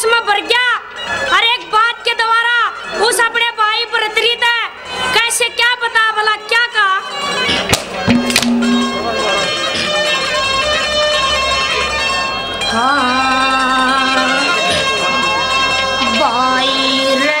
जोश में भर गया और एक बात के द्वारा उस अपने भाई पर अतरित है। कैसे क्या बता भला क्या कहा? हाँ भाई रे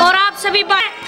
और आप सभी बात